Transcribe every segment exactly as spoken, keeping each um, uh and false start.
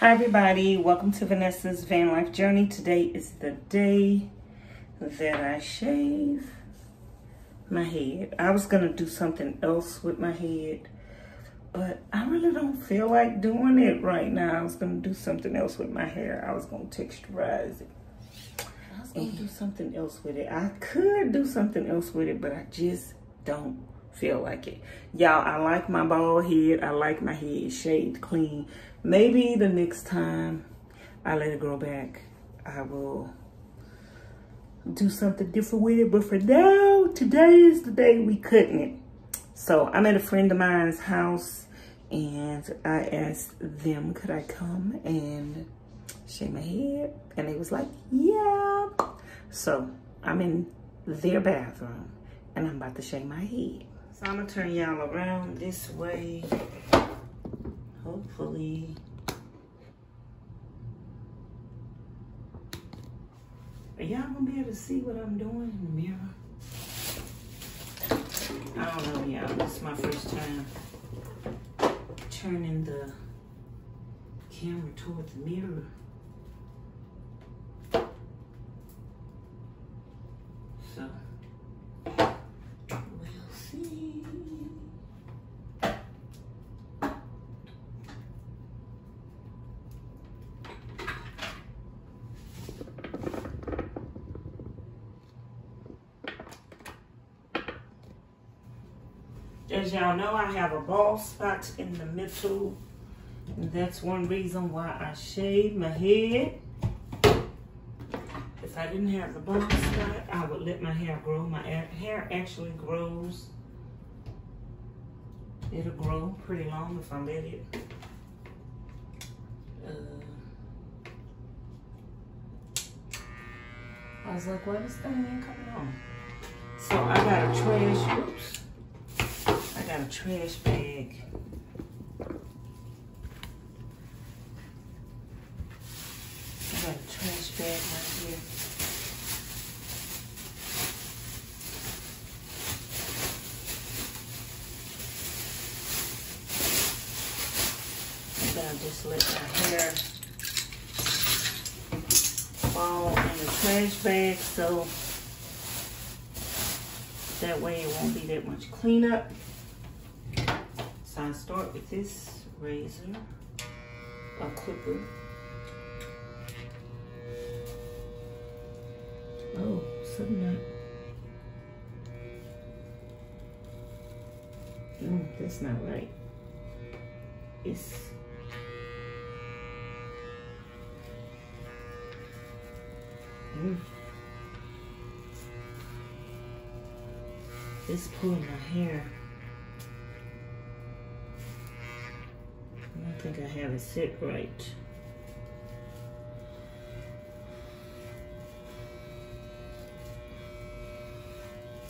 Hi everybody, welcome to Vanessa's Van Life Journey. Today is the day that I shave my head. I was gonna do something else with my head, but I really don't feel like doing it right now. I was gonna do something else with my hair. I was gonna texturize it. I was gonna do something else with it. I could do something else with it, but I just don't feel like it. Y'all, I like my bald head. I like my head shaved clean. Maybe the next time I let it grow back, I will do something different with it. But for now, today is the day we cutting it. So I'm at a friend of mine's house and I asked them, could I come and shave my head? And they was like, yeah. So I'm in their bathroom and I'm about to shave my head. So I'm gonna turn y'all around this way. Hopefully. Are y'all gonna be able to see what I'm doing in the mirror? I don't know, y'all. This is my first time turning the camera toward the mirror. So. As y'all know, I have a bald spot in the middle. And that's one reason why I shave my head. If I didn't have the bald spot, I would let my hair grow. My hair actually grows. It'll grow pretty long if I let it. Uh, I was like, well, this thing ain't coming on. So I got a trash, oops. I got a trash bag. I got a trash bag right here. I'm gonna just let my hair fall in the trash bag so that way it won't be that much cleanup. So I start with this razor, a clipper. Oh, something like, no, that's not right. It's, mm. It's pulling my hair. I think I have it set right.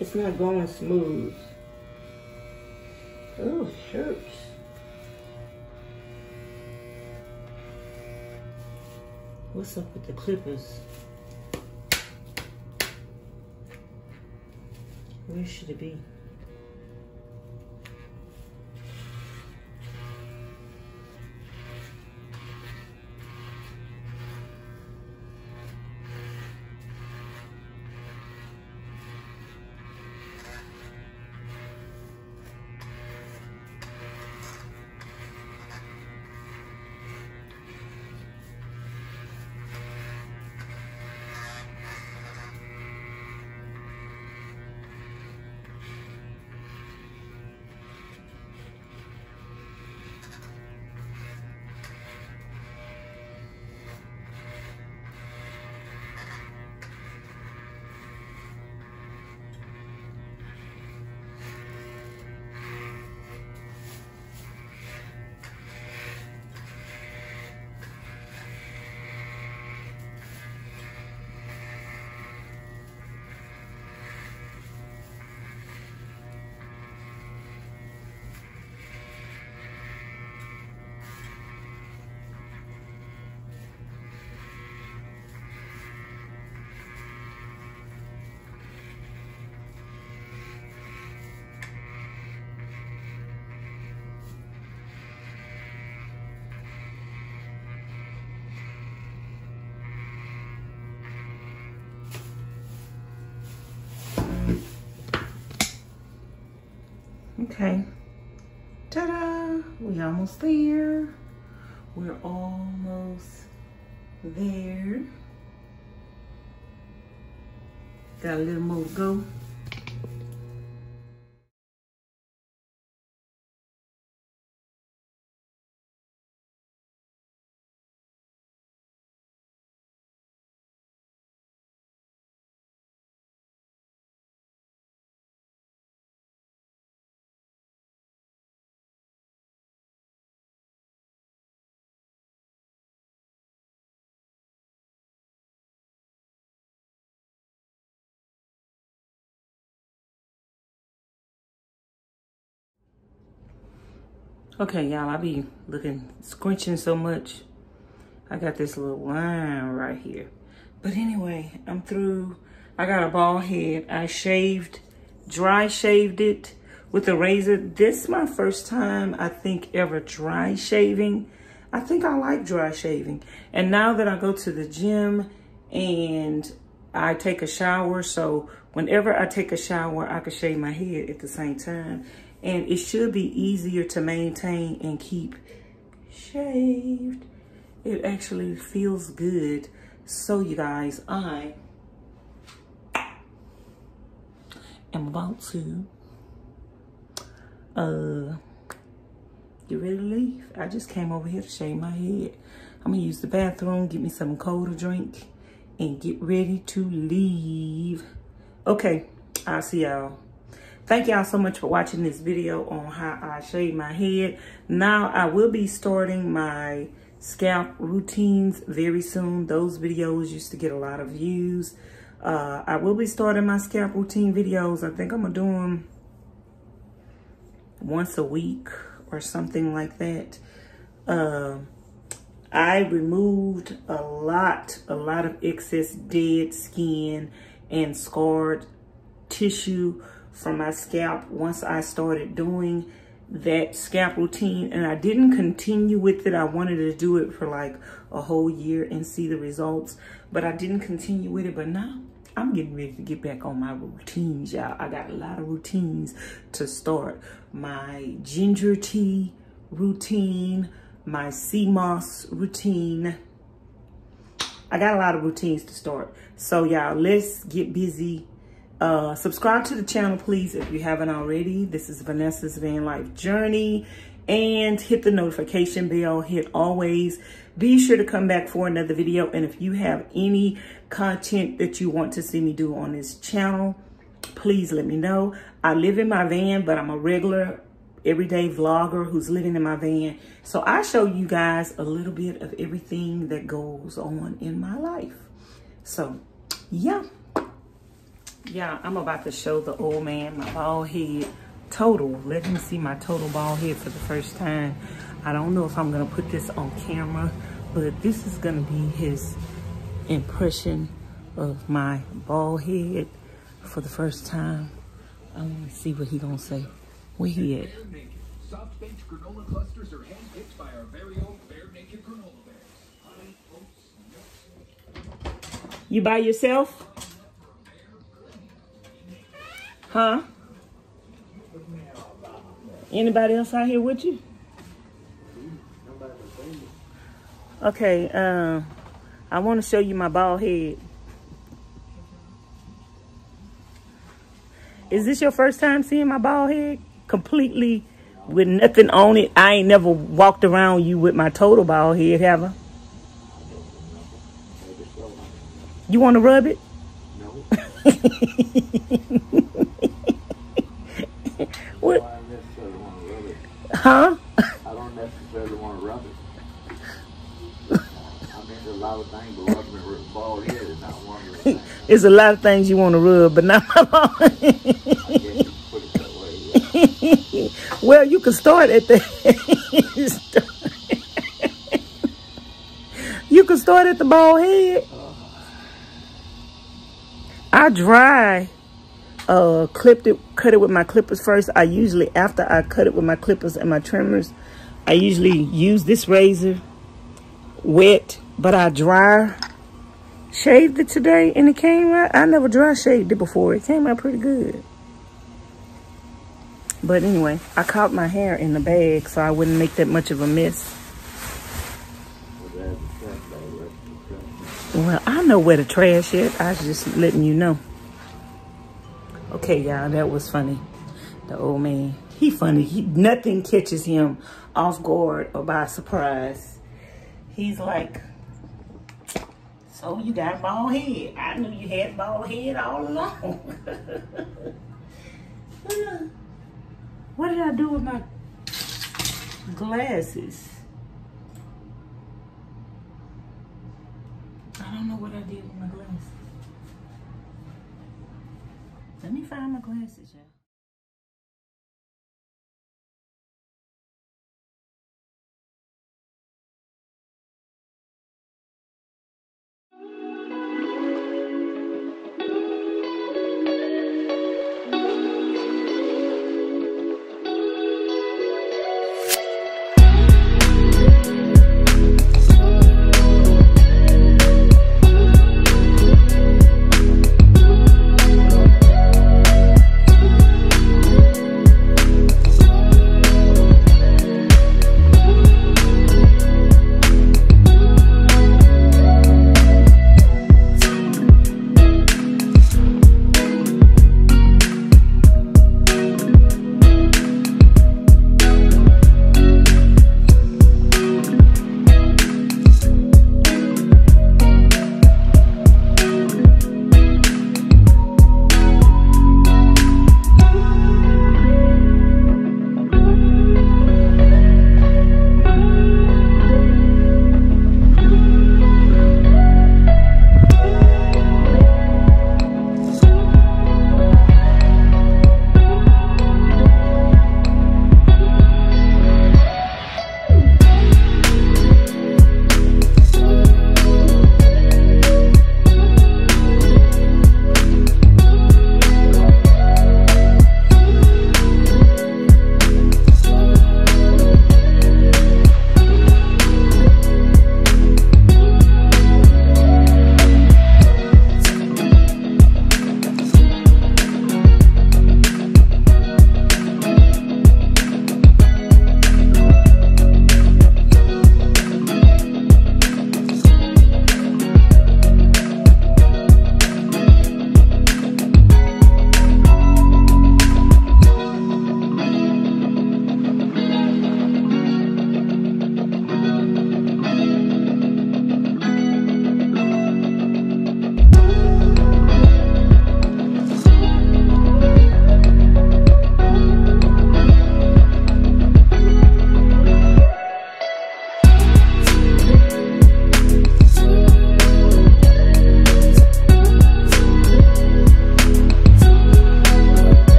It's not going smooth. Oh, it hurts. What's up with the clippers? Where should it be? Okay, ta-da, we almost there. We're almost there. Got a little more to go. Okay, y'all, I be looking, scrunching so much. I got this little line right here. But anyway, I'm through. I got a bald head. I shaved, dry shaved it with a razor. This is my first time, I think, ever dry shaving. I think I like dry shaving. And now that I go to the gym and I take a shower, so whenever I take a shower, I can shave my head at the same time. And it should be easier to maintain and keep shaved. It actually feels good. So you guys, I am about to, uh, get ready to leave. I just came over here to shave my head. I'm gonna use the bathroom, get me something cold to drink, and get ready to leave. Okay, I'll see y'all. Thank y'all so much for watching this video on how I shave my head. Now I will be starting my scalp routines very soon. Those videos used to get a lot of views. Uh, I will be starting my scalp routine videos. I think I'm gonna do them once a week or something like that. Uh, I removed a lot, a lot of excess dead skin and scarred tissue from my scalp once I started doing that scalp routine, and I didn't continue with it. I wanted to do it for like a whole year and see the results, but I didn't continue with it. But now I'm getting ready to get back on my routines, y'all. I got a lot of routines to start. My ginger tea routine, my sea moss routine. I got a lot of routines to start. So y'all, let's get busy. Uh, subscribe to the channel, please, if you haven't already. This is Vanessa's Van Life Journey. And hit the notification bell. Hit always. Be sure to come back for another video. And if you have any content that you want to see me do on this channel, please let me know. I live in my van, but I'm a regular, everyday vlogger who's living in my van. So I show you guys a little bit of everything that goes on in my life. So, yeah. Yeah, I'm about to show the old man my bald head total. Let him see my total bald head for the first time. I don't know if I'm going to put this on camera, but this is going to be his impression of my bald head for the first time. I want to see what he going to say. Where he at? Soft baked granola clusters are hand picked by our very own Bare Naked granola bears. You by yourself? Huh? Anybody else out here with you? Okay, uh, I want to show you my bald head. Is this your first time seeing my bald head? Completely with nothing on it. I ain't never walked around you with my total bald head, have I? You want to rub it? No. What? Well, I don't necessarily want to rub it. Huh? I don't necessarily want to rub it. I mean, there's a lot of things, but rubbing a bald head is not one of the It's a lot of things you want to rub, but not my bald head. I guess you put it that way, yeah. Well, you can start at the... You can start at the bald head. Uh, I dry... Uh, clipped it, cut it with my clippers first. I usually, after I cut it with my clippers and my trimmers, I usually use this razor wet, but I dry shaved it today and it came out. I never dry shaved it before. It came out pretty good. But anyway, I caught my hair in the bag so I wouldn't make that much of a mess. Well, I know where the trash is. I was just letting you know. Okay, y'all, that was funny. The old man, he funny. He, nothing catches him off guard or by surprise. He's like, so you got a bald head. I knew you had a bald head all along. What did I do with my glasses? I don't know what I did with my glasses. Let me find my glasses, y'all.